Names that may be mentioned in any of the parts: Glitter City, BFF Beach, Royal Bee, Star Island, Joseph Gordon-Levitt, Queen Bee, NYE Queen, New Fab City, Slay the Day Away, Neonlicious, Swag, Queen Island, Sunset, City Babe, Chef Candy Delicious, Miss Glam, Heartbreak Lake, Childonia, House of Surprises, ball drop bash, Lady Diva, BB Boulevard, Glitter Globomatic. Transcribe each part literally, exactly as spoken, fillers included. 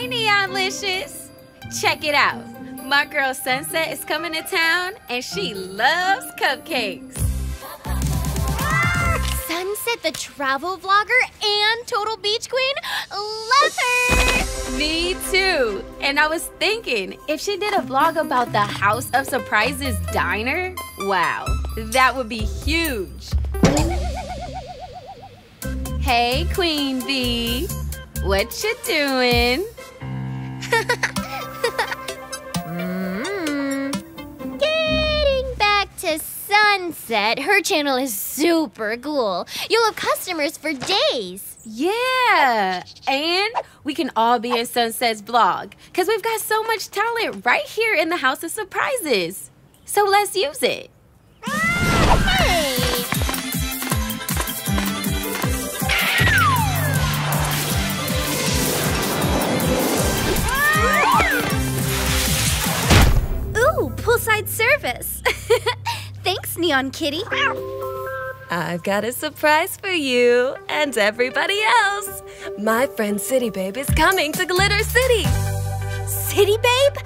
Hey, Neonlicious. Check it out. My girl Sunset is coming to town, and she loves cupcakes. Sunset, the travel vlogger and total beach queen, love her! Me too. And I was thinking, if she did a vlog about the House of Surprises diner, wow, that would be huge. Hey, Queen Bee. What you doing? Getting back to Sunset. Her channel is super cool. You'll have customers for days. Yeah. And we can all be in Sunset's vlog because we've got so much talent right here in the House of Surprises. So let's use it. Hey. Poolside service. Thanks, Neon Kitty. I've got a surprise for you and everybody else. My friend City Babe is coming to Glitter City. City Babe?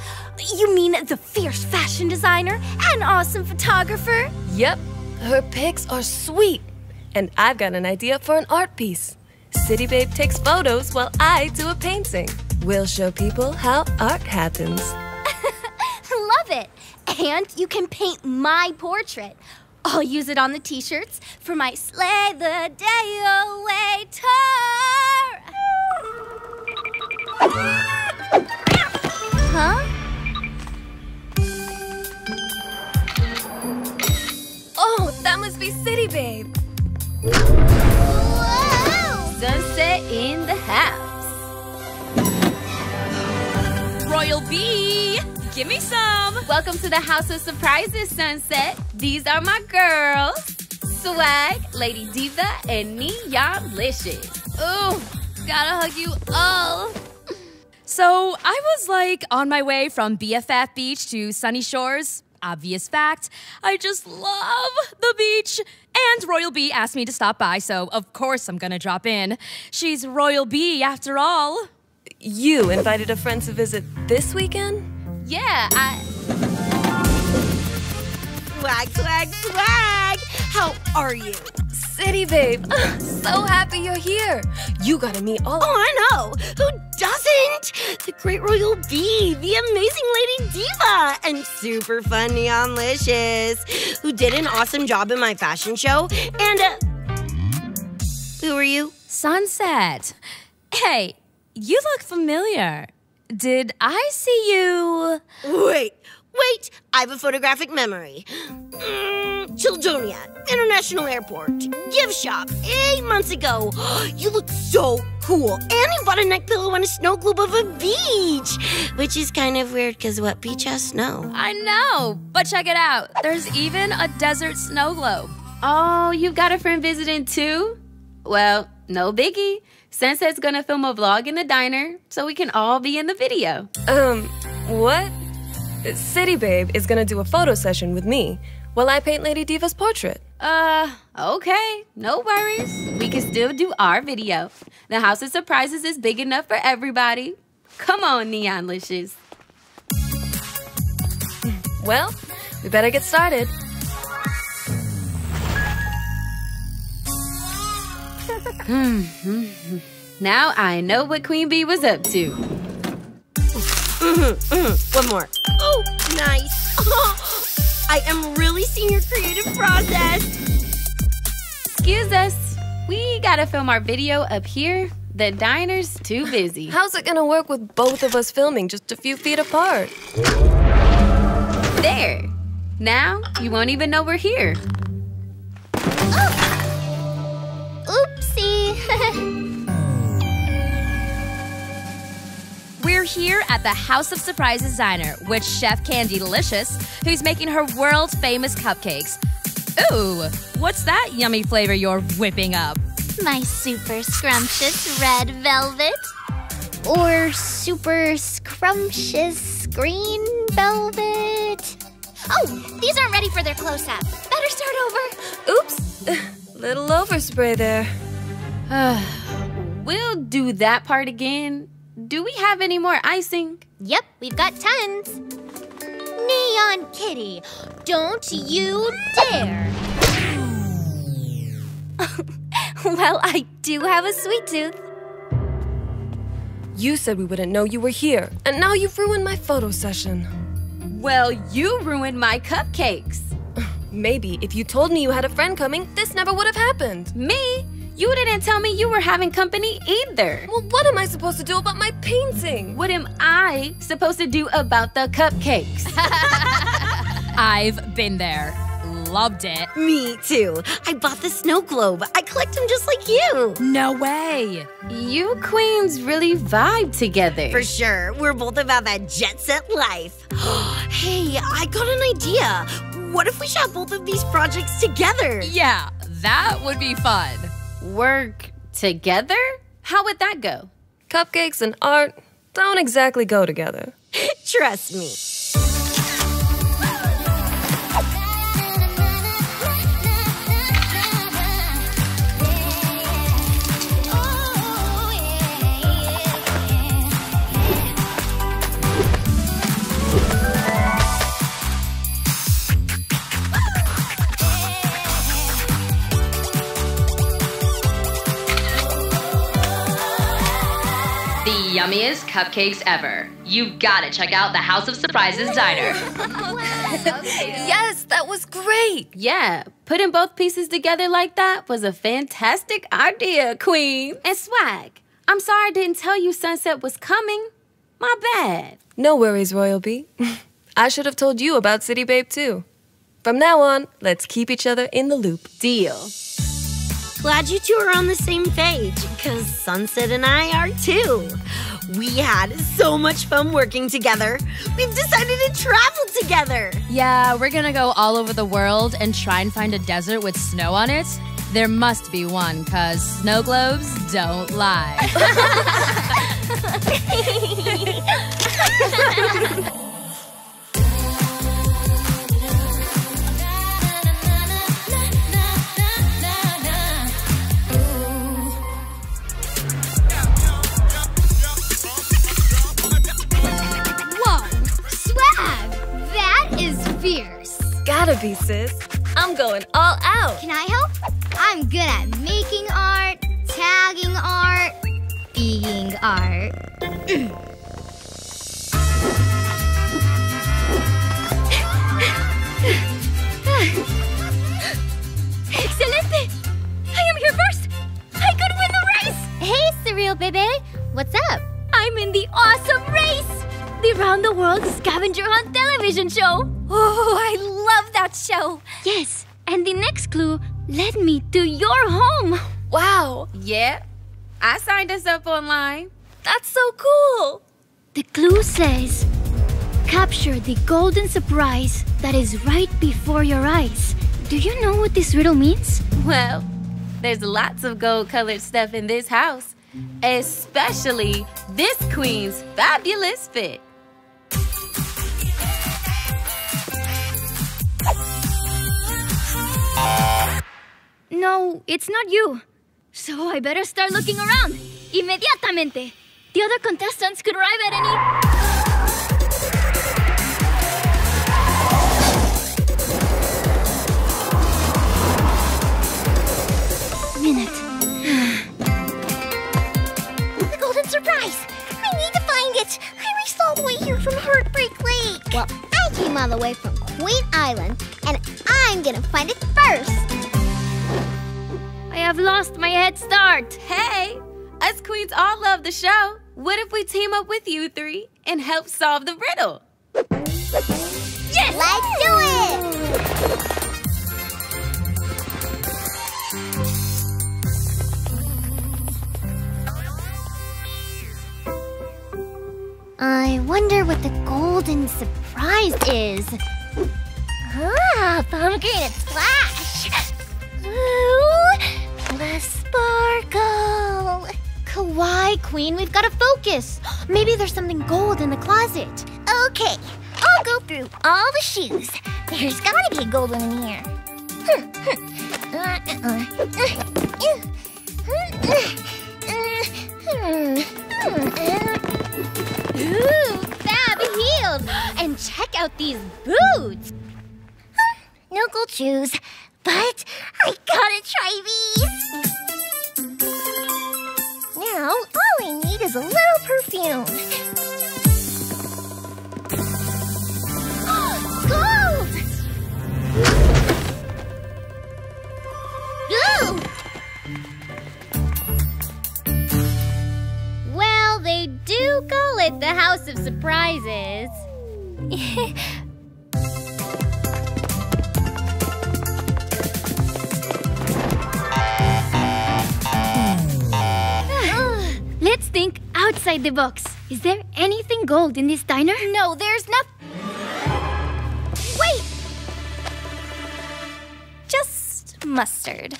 You mean the fierce fashion designer and awesome photographer? Yep. Her pics are sweet. And I've got an idea for an art piece. City Babe takes photos while I do a painting. We'll show people how art happens. Love it. And you can paint my portrait. I'll use it on the t-shirts for my Slay the Day Away tour. Huh? Oh, that must be City Babe. Whoa. Sunset in the house. Royal Bee. Give me some! Welcome to the House of Surprises, Sunset. These are my girls. Swag, Lady Diva, and Neonlicious. Ooh, gotta hug you all. So I was like on my way from B F F Beach to Sunny Shores. Obvious fact, I just love the beach. And Royal Bee asked me to stop by, so of course I'm gonna drop in. She's Royal Bee after all. You invited a friend to visit this weekend? Yeah, I... Swag, swag, swag! How are you? City Babe, uh, so happy you're here. You gotta meet all... Oh, I know! Who doesn't? The great Royal Bee, the amazing Lady Diva, and super fun Neonlicious, who did an awesome job in my fashion show, and... Uh, who are you? Sunset. Hey, you look familiar. Did I see you? Wait, wait, I have a photographic memory. Mm, Childonia, International Airport, gift shop, eight months ago. You look so cool. And you bought a neck pillow on a snow globe of a beach, which is kind of weird because what beach has snow? I know, but check it out. There's even a desert snow globe. Oh, you've got a friend visiting too? Well, no biggie. Sunset's gonna film a vlog in the diner so we can all be in the video. Um, what? City Babe is gonna do a photo session with me while I paint Lady Diva's portrait. Uh, okay, no worries. We can still do our video. The House of Surprises is big enough for everybody. Come on, Neonlicious. Well, we better get started. Mm-hmm. Now I know what Queen Bee was up to. Mm-hmm, mm-hmm. One more. Oh, nice. Oh, I am really seeing your creative process. Excuse us. We gotta film our video up here. The diner's too busy. How's it gonna work with both of us filming just a few feet apart? There. Now you won't even know we're here. Oh. We're here at the House of Surprises diner with Chef Candy Delicious, who's making her world-famous cupcakes. Ooh, what's that yummy flavor you're whipping up? My super scrumptious red velvet. Or super scrumptious green velvet. Oh, these aren't ready for their close-up. Better start over. Oops, little overspray there. We'll do that part again Do we have any more icing? Yep, we've got tons. Neon Kitty, don't you dare! Well, I do have a sweet tooth. You said we wouldn't know you were here, and now you've ruined my photo session. Well, you ruined my cupcakes. Maybe if you told me you had a friend coming, this never would have happened. Me? You didn't tell me you were having company either. Well, what am I supposed to do about my painting? What am I supposed to do about the cupcakes? I've been there. Loved it. Me too. I bought the snow globe. I collect them just like you. No way. You queens really vibe together. For sure. We're both about that jet set life. Hey, I got an idea. What if we shot both of these projects together? Yeah, that would be fun. Work together? How would that go? Cupcakes and art don't exactly go together. Trust me. Yummiest cupcakes ever. You gotta check out the House of Surprises Diner. Yes, that was great. Yeah, putting both pieces together like that was a fantastic idea, Queen. And Swag, I'm sorry I didn't tell you Sunset was coming. My bad. No worries, Royal Bee. I should have told you about City Babe, too. From now on, let's keep each other in the loop. Deal. Glad you two are on the same page, because Sunset and I are too. We had so much fun working together. We've decided to travel together. Yeah, we're gonna go all over the world and try and find a desert with snow on it. There must be one, because snow globes don't lie. Gotta be, sis. I'm going all out. Can I help? I'm good at making art, tagging art, being art. Excelente! I am here first! I could win the race! Hey, Surreal Bebe. What's up? I'm in the awesome race! The Round the World Scavenger Hunt television show. Oh, I love that show. Yes, and the next clue led me to your home. Wow. Yeah, I signed us up online. That's so cool. The clue says, capture the golden surprise that is right before your eyes. Do you know what this riddle means? Well, there's lots of gold-colored stuff in this house, especially this queen's fabulous fit. No, it's not you. So I better start looking around. Inmediatamente. The other contestants could arrive at any... minute. The golden surprise. I need to find it. I raced all the way here from Heartbreak Lake. Well, I came all the way from Queen Island, and I'm gonna find it first. I have lost my head start. Hey, us queens all love the show. What if we team up with you three and help solve the riddle? Yes! Let's do it! I wonder what the golden surprise is. Ah, pumpkin and splash! Ooh! Less sparkle. Kawaii, Queen, we've got to focus. Maybe there's something gold in the closet. Okay, I'll go through all the shoes. There's got to be a gold one in here. these boots! Huh, no gold shoes, but I gotta try these! Now, all I need is a little perfume. Gold! Ooh! Well, they do call it the House of Surprises. Let's think outside the box. Is there anything gold in this diner? No, there's nothing. Wait! Just mustard.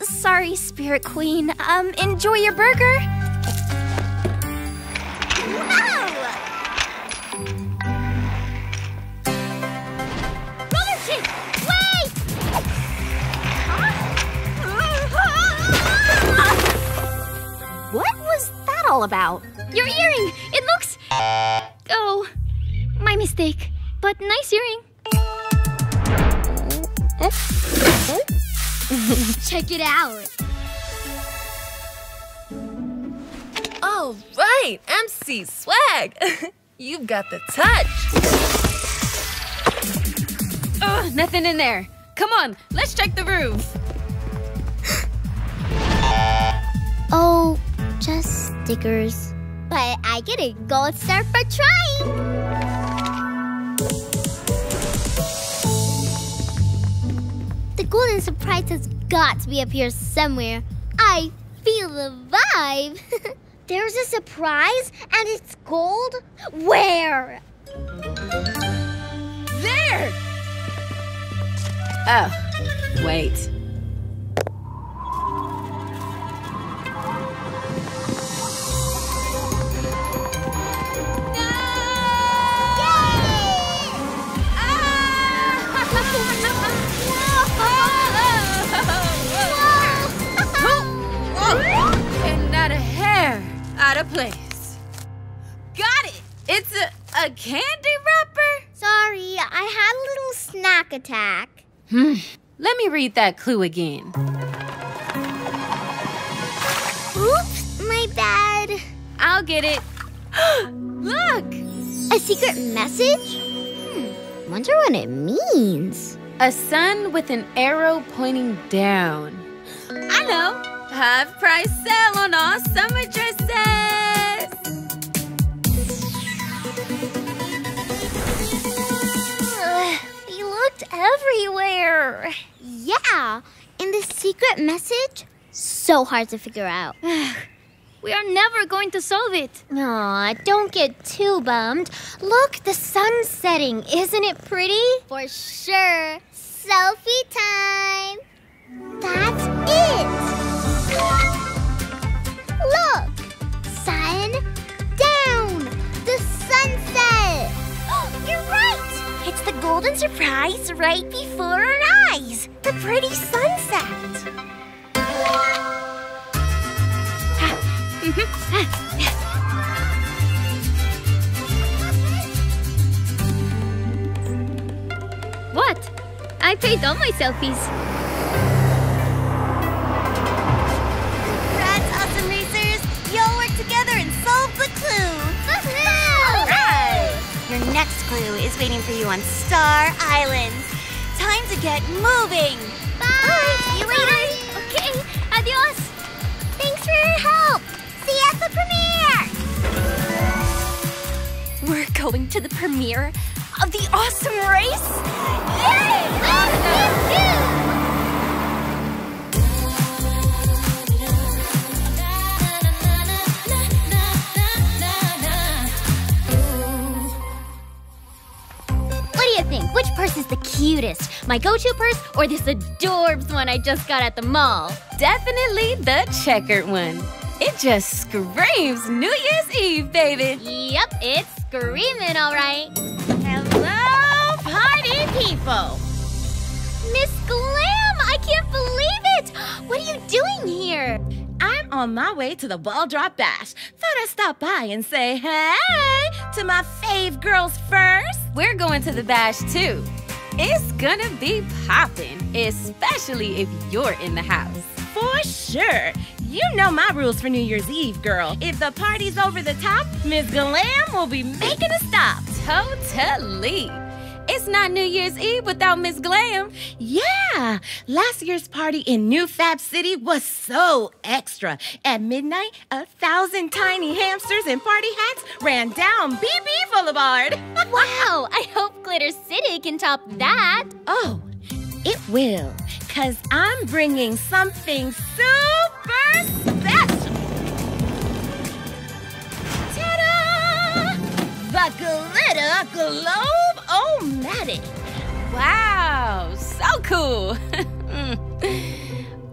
Sorry, Spirit Queen. Um, enjoy your burger. What was that all about? Your earring! It looks... Oh, my mistake. But nice earring. Check it out. All right, M C Swag. You've got the touch. Ugh, nothing in there. Come on, let's check the roof. Oh... Just stickers. But I get a gold star for trying! The golden surprise has got to be up here somewhere. I feel the vibe! There's a surprise and it's gold? Where? There! Oh, wait. And not a hair out of place. Got it! It's a, a candy wrapper? Sorry, I had a little snack attack. Hmm. Let me read that clue again. Oops, my bad. I'll get it. Look! A secret message? Hmm. Wonder what it means. A sun with an arrow pointing down. I know. Half price sale on all summer dresses! Uh, we looked everywhere. Yeah, and the secret message? So hard to figure out. We are never going to solve it. Aw, don't get too bummed. Look, the sun's setting. Isn't it pretty? For sure. Selfie time! That's it! Look! Sun down! The sunset! Oh, you're right! It's the golden surprise right before our eyes! The pretty sunset! What? I paid all my selfies. Your next clue is waiting for you on Star Island. Time to get moving. Bye. Bye. See you later. Bye. Okay. Adios. Thanks for your help. See you at the premiere. We're going to the premiere of the awesome race. Yay! Let's get you. Think which purse is the cutest? My go-to purse or this adorbs one I just got at the mall? Definitely the checkered one. It just screams New Year's Eve, baby. Yep, it's screaming, all right. Hello, party people. Miss Glam, I can't believe it. What are you doing here? I'm on my way to the Ball Drop Bash. Thought I'd stop by and say hey to my fave girls first. We're going to the bash too. It's gonna be poppin', especially if you're in the house. For sure. You know my rules for New Year's Eve, girl. If the party's over the top, Miss Glam will be making a stop. Totally. It's not New Year's Eve without Miss Glam. Yeah. Last year's party in New Fab City was so extra. At midnight, a thousand tiny hamsters in party hats ran down B B Boulevard. Wow. I hope Glitter City can top that. Oh, it will. Because I'm bringing something super special. Ta-da! The Glitter Globomatic. Wow, so cool.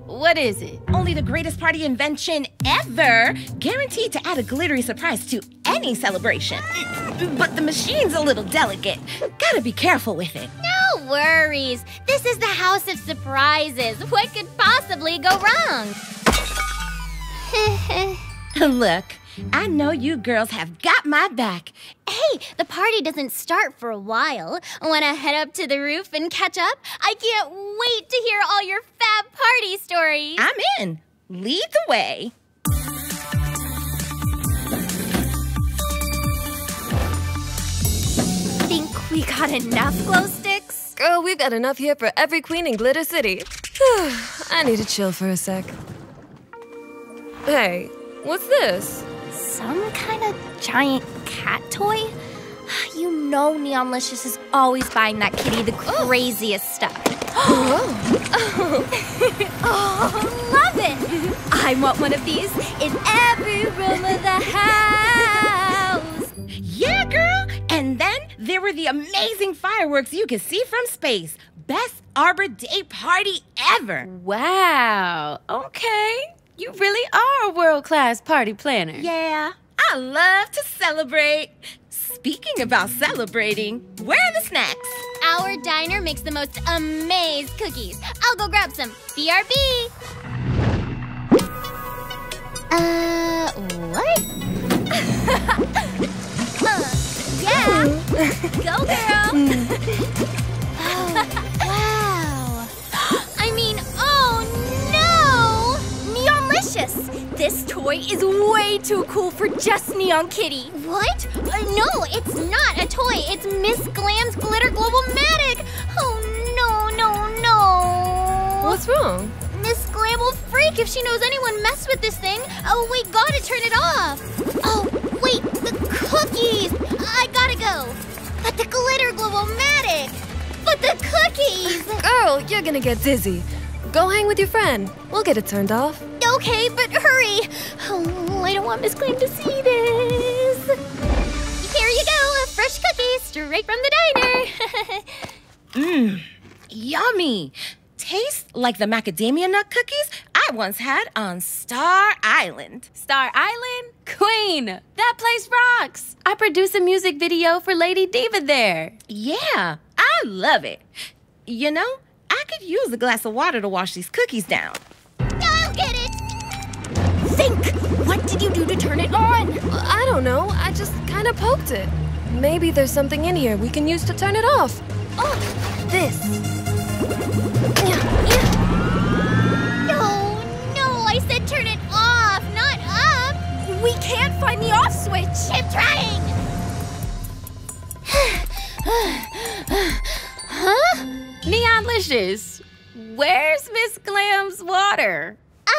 What is it? Only the greatest party invention ever. Guaranteed to add a glittery surprise to any celebration. But the machine's a little delicate. Gotta be careful with it. No worries. This is the House of Surprises. What could possibly go wrong? Look, I know you girls have got my back. Hey, the party doesn't start for a while. Wanna head up to the roof and catch up? I can't wait to hear all your fab party stories. I'm in. Lead the way. Think we got enough glow sticks? Girl, we've got enough here for every queen in Glitter City. I need to chill for a sec. Hey, what's this? Some kind of giant cat toy? You know Neonlicious is always buying that kitty the craziest oh. stuff. Oh. Oh. Oh, love it! I want one of these in every room of the house. Yeah, girl! And then there were the amazing fireworks you could see from space. Best Arbor Day party ever. Wow, okay. You really are a world-class party planner. Yeah, I love to celebrate. Speaking about celebrating, where are the snacks? Our diner makes the most amazing cookies. I'll go grab some. B R B. Uh, what? uh, yeah. Go, girl. Oh, wow. I mean, oh, no. Neonlicious. This toy is way too cool for just Neon Kitty. What? Uh, no, it's not a toy. It's Miss Glam's Glitter Globomatic. Oh, no, no, no. What's wrong? Miss Glam will freak if she knows anyone messed with this thing. Oh, we gotta turn it off. Oh, wait, the cookies. I gotta go. But the Glitter Globomatic. But the cookies. Girl, you're gonna get dizzy. Go hang with your friend. We'll get it turned off. Okay, but hurry. Oh, I don't want Miss Glam to see this. Here you go, fresh cookies straight from the diner. Mmm, yummy. Tastes like the macadamia nut cookies I once had on Star Island. Star Island? Queen, that place rocks. I produced a music video for Lady Diva there. Yeah, I love it. You know, I could use a glass of water to wash these cookies down. I'll get it! Think! What did you do to turn it on? I don't know. I just kind of poked it. Maybe there's something in here we can use to turn it off. Oh, this. No, no, I said turn it off, not up. We can't find the off switch. Keep trying. Huh? Neonlicious, where's Miss Glam's water? Uh,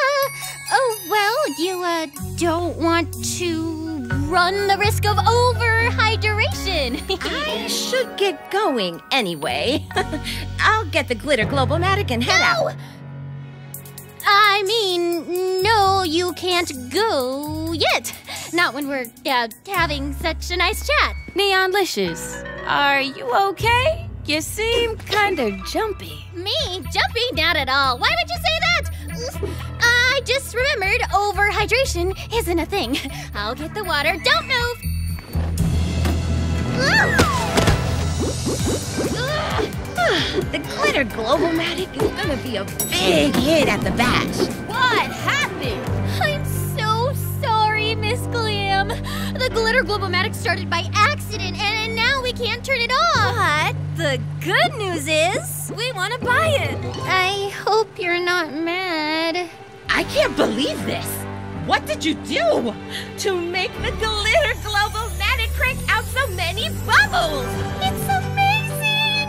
oh, well, you, uh, don't want to run the risk of overhydration. I should get going anyway. I'll get the Glitter Globomatic and head no! out. I mean, no, you can't go yet. Not when we're uh, having such a nice chat. Neonlicious, are you okay? You seem kind of jumpy. Me? Jumpy? Not at all. Why would you say that? I just remembered overhydration isn't a thing. I'll get the water. Don't move. The Glitter Globomatic is gonna be a big hit at the bash. What happened? I'm so Glitter Globomatic started by accident, and now we can't turn it off. But the good news is we want to buy it. I hope you're not mad. I can't believe this. What did you do to make the Glitter Globomatic crank out so many bubbles? It's amazing.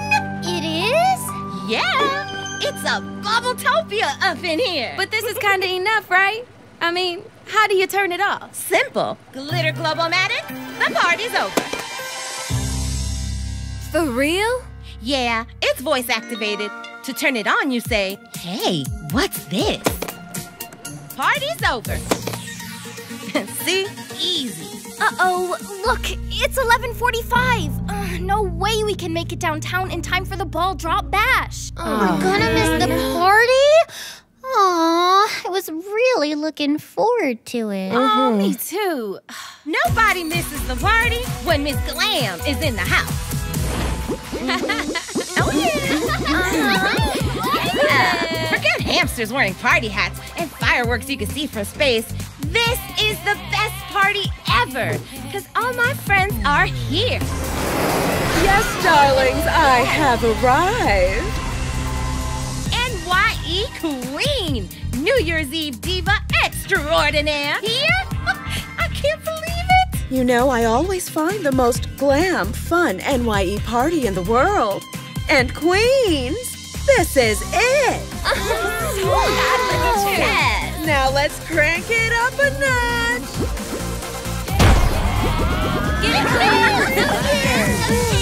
It is? Yeah. It's a Bubble-topia up in here. But this is kind of enough, right? I mean, how do you turn it off? Simple. Glitter Globomatic, the party's over. For real? Yeah, it's voice activated. To turn it on, you say, hey, what's this? Party's over. See? Easy. Uh-oh, look, it's eleven forty-five. Uh, no way we can make it downtown in time for the ball drop bash. Oh, oh we're gonna man. miss the party? Aw, I was really looking forward to it. Oh, mm-hmm. me too. Nobody misses the party when Miss Glam is in the house. Oh, yeah. Yeah. Forget hamsters wearing party hats and fireworks you can see from space. This is the best party ever, because all my friends are here. Yes, darlings, I have arrived. N Y E Queen, New Year's Eve diva extraordinaire. Here? I can't believe it. You know, I always find the most glam, fun N Y E party in the world. And Queens, this is it. Oh, wow. Yes. Now let's crank it up a notch. Get it, Queens.